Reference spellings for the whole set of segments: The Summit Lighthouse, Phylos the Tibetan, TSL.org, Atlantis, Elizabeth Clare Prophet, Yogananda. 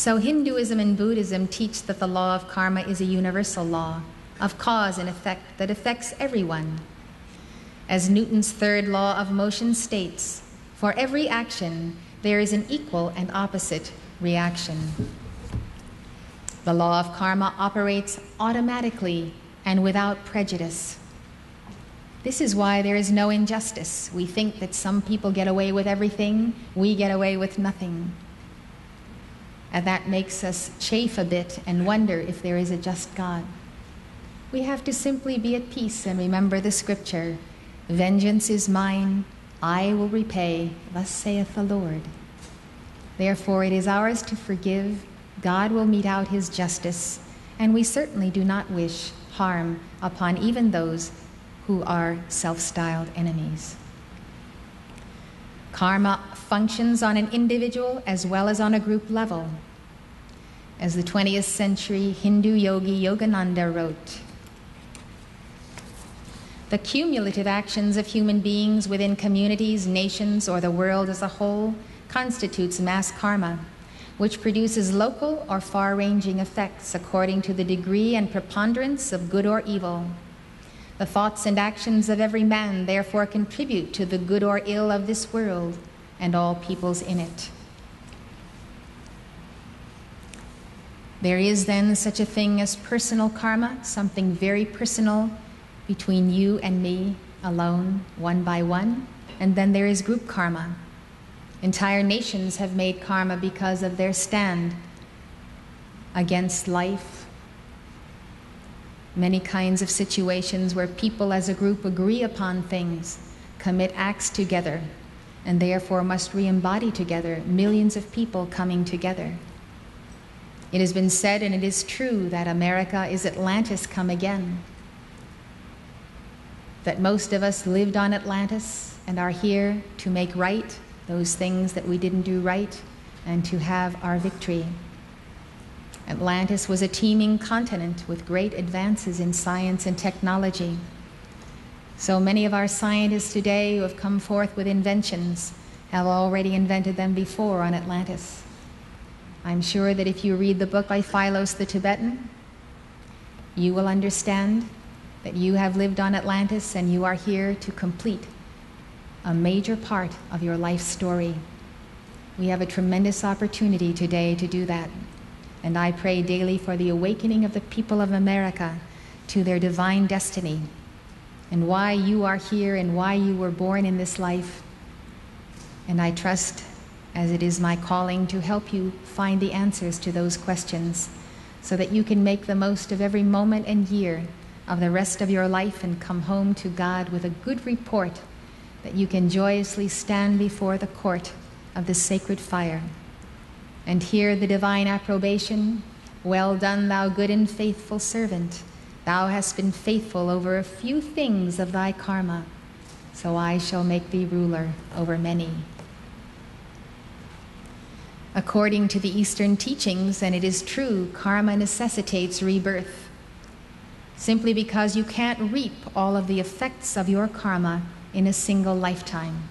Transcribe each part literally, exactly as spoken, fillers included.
So Hinduism and Buddhism teach that the law of karma is a universal law of cause and effect that affects everyone. As Newton's third law of motion states, for every action, there is an equal and opposite reaction. The law of karma operates automatically and without prejudice. This is why there is no injustice. We think that some people get away with everything, we get away with nothing. And that makes us chafe a bit and wonder if there is a just God. We have to simply be at peace and remember the scripture, vengeance is mine, I will repay, thus saith the Lord. Therefore it is ours to forgive, God will mete out his justice, and we certainly do not wish harm upon even those who are self-styled enemies. Karma functions on an individual as well as on a group level. As the twentieth century Hindu yogi Yogananda wrote, the cumulative actions of human beings within communities, nations, or the world as a whole constitutes mass karma, which produces local or far-ranging effects according to the degree and preponderance of good or evil. The thoughts and actions of every man therefore contribute to the good or ill of this world and all peoples in it. There is then such a thing as personal karma, something very personal between you and me alone, one by one, and then there is group karma. Entire nations have made karma because of their stand against life. Many kinds of situations where people as a group agree upon things, commit acts together, and therefore must re-embody together, millions of people coming together. It has been said, and it is true, that America is Atlantis come again. That most of us lived on Atlantis and are here to make right those things that we didn't do right and to have our victory. Atlantis was a teeming continent with great advances in science and technology. So many of our scientists today who have come forth with inventions have already invented them before on Atlantis. I'm sure that if you read the book by Phylos the Tibetan, you will understand that you have lived on Atlantis and you are here to complete a major part of your life story. We have a tremendous opportunity today to do that. And I pray daily for the awakening of the people of America to their divine destiny and why you are here and why you were born in this life. And I trust, as it is my calling, to help you find the answers to those questions so that you can make the most of every moment and year of the rest of your life and come home to God with a good report that you can joyously stand before the court of the sacred fire and hear the divine approbation, well done, thou good and faithful servant. Thou hast been faithful over a few things of thy karma, so I shall make thee ruler over many. According to the Eastern teachings, and it is true, karma necessitates rebirth. Simply because you can't reap all of the effects of your karma in a single lifetime.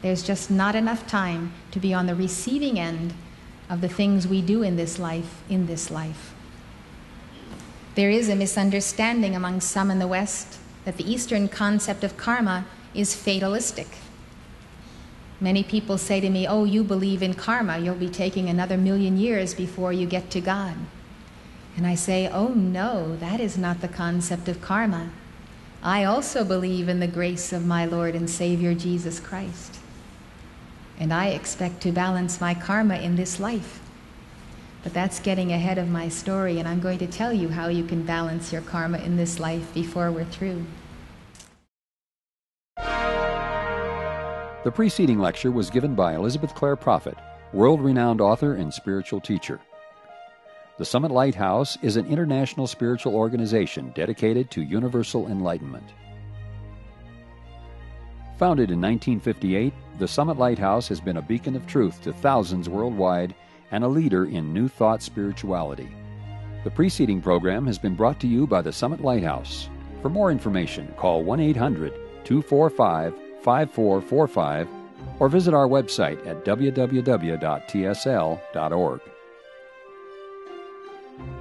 There's just not enough time to be on the receiving end of the things we do in this life, in this life. There is a misunderstanding among some in the West that the Eastern concept of karma is fatalistic. Many people say to me, oh, you believe in karma, you'll be taking another million years before you get to God. And I say, oh no, that is not the concept of karma. I also believe in the grace of my Lord and Savior Jesus Christ. And I expect to balance my karma in this life. But that's getting ahead of my story, and I'm going to tell you how you can balance your karma in this life before we're through. The preceding lecture was given by Elizabeth Clare Prophet, world-renowned author and spiritual teacher. The Summit Lighthouse is an international spiritual organization dedicated to universal enlightenment. Founded in nineteen fifty-eight, the Summit Lighthouse has been a beacon of truth to thousands worldwide and a leader in New Thought spirituality. The preceding program has been brought to you by the Summit Lighthouse. For more information, call one eight hundred, two four five, five four four five or visit our website at w w w dot t s l dot org.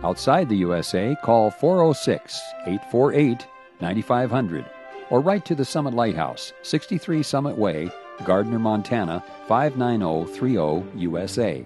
Outside the U S A, call four oh six, eight four eight, nine five hundred or write to the Summit Lighthouse, sixty-three Summit Way, Gardner, Montana, five nine oh three oh, U S A.